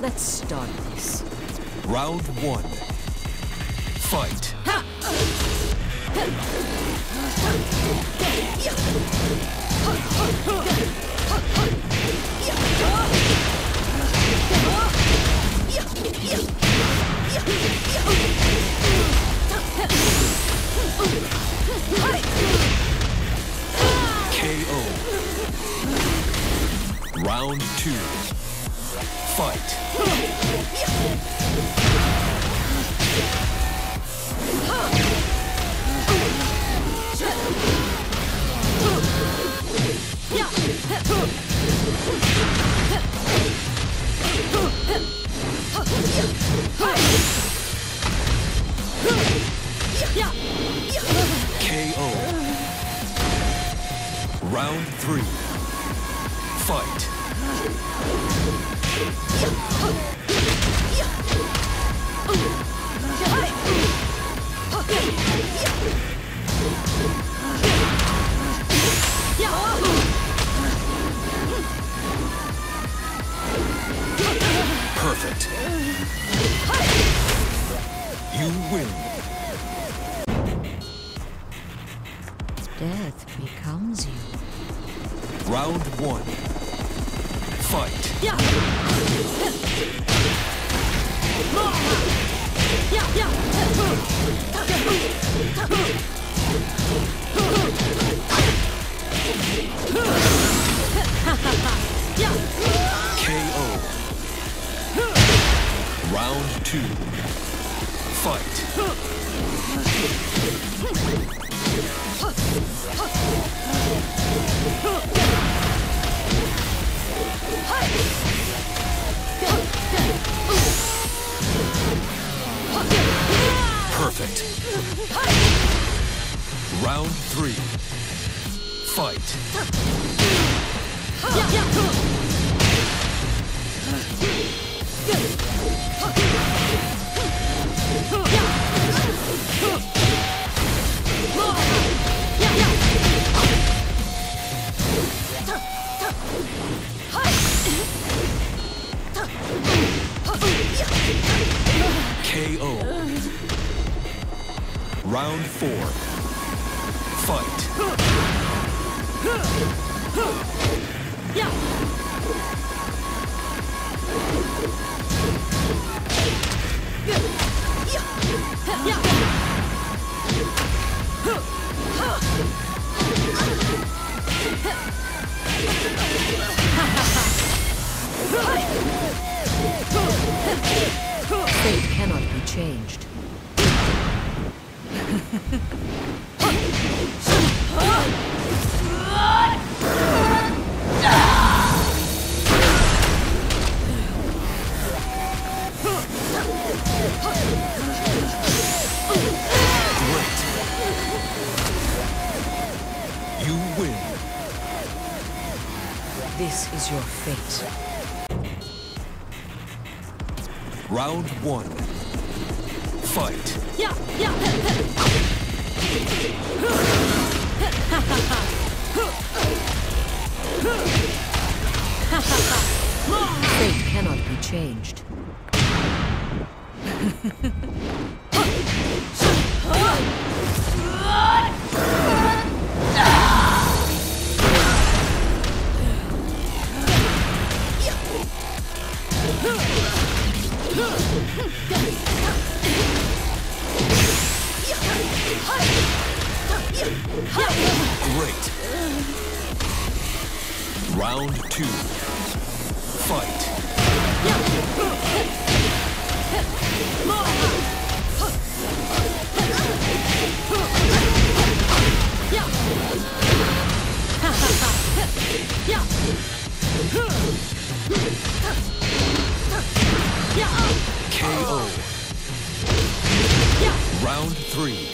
Let's start this. Round one. Fight. KO. Round two. Fight. KO. Round three. Fight. Perfect. You win. Death becomes you. Round one. Fight. KO. Round two. Fight. Perfect. Round three. Fight. KO. Round four. Fight. Fate cannot be changed. Great. You win. This is your fate. Round one. Fight. Fate cannot be changed. Great. Round two. Fight. KO. Round three.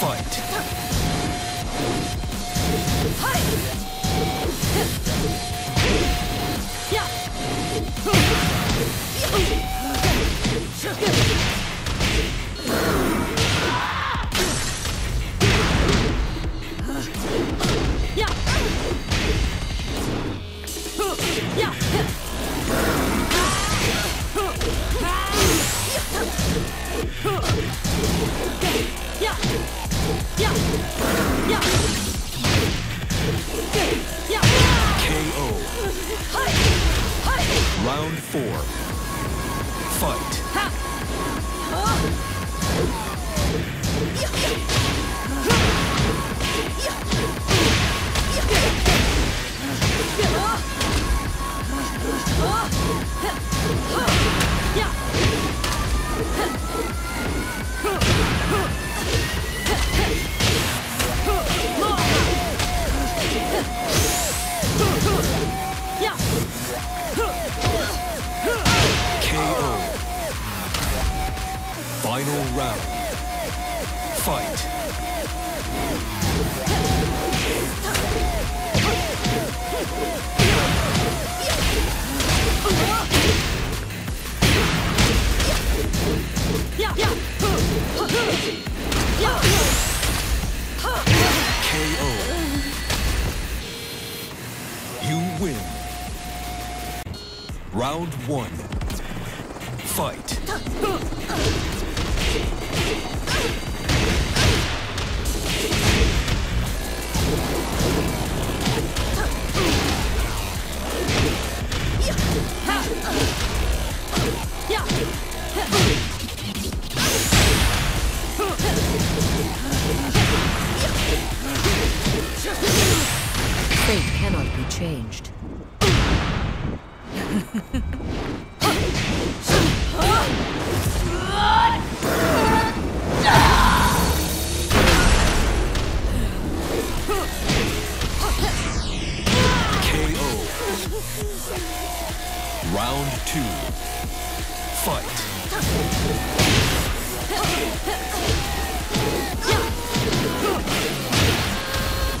Fight. Round 4. Fight. Final round. Fight. KO. You win. Round 1. Fight. Fate cannot be changed. Round 2. Fight. KO. Round 3. Fight.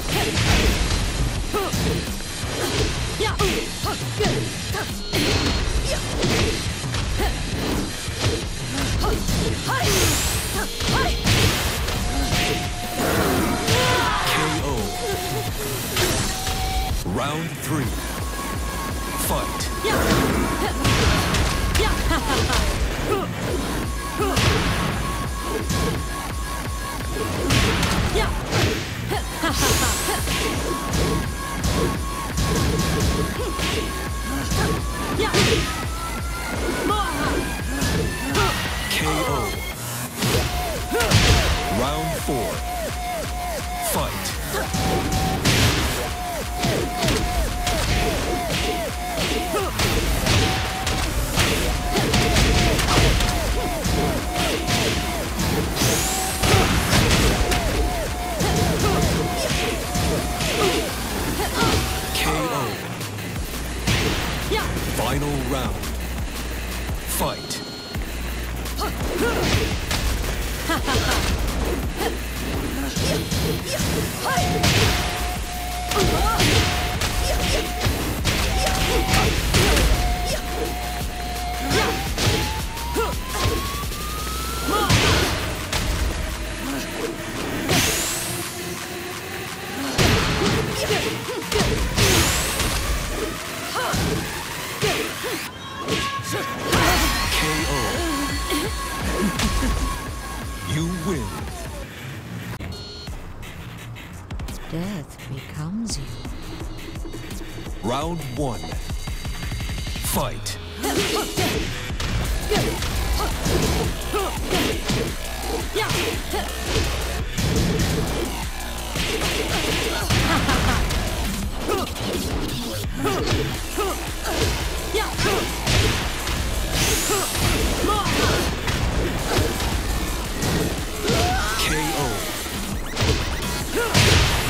KO. Round 4. Fight. Final round. Fight. You win. Death becomes you. Round 1. Fight.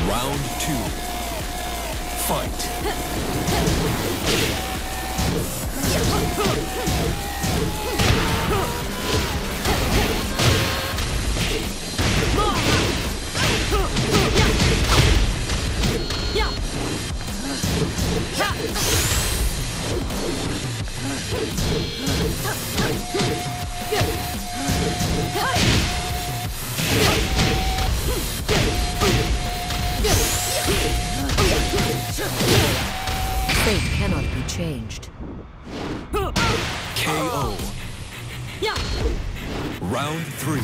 Round 2. Fight. Fate cannot be changed. KO. Round 3.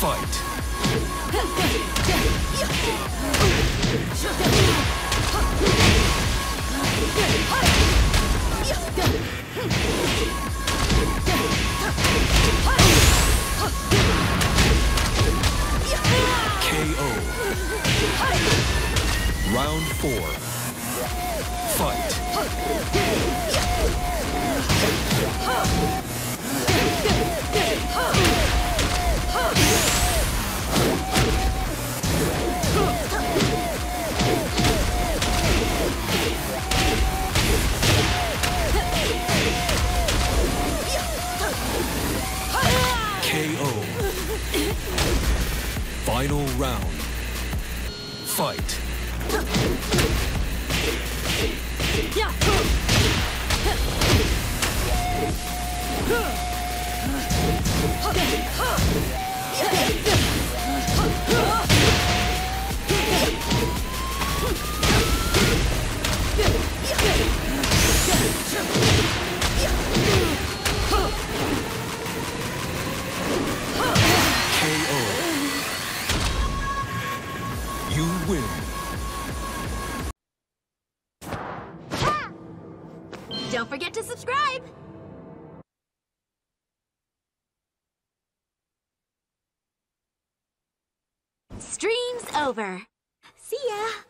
Fight. Final round. Fight. You win. Ha! Don't forget to subscribe! Stream's over. See ya!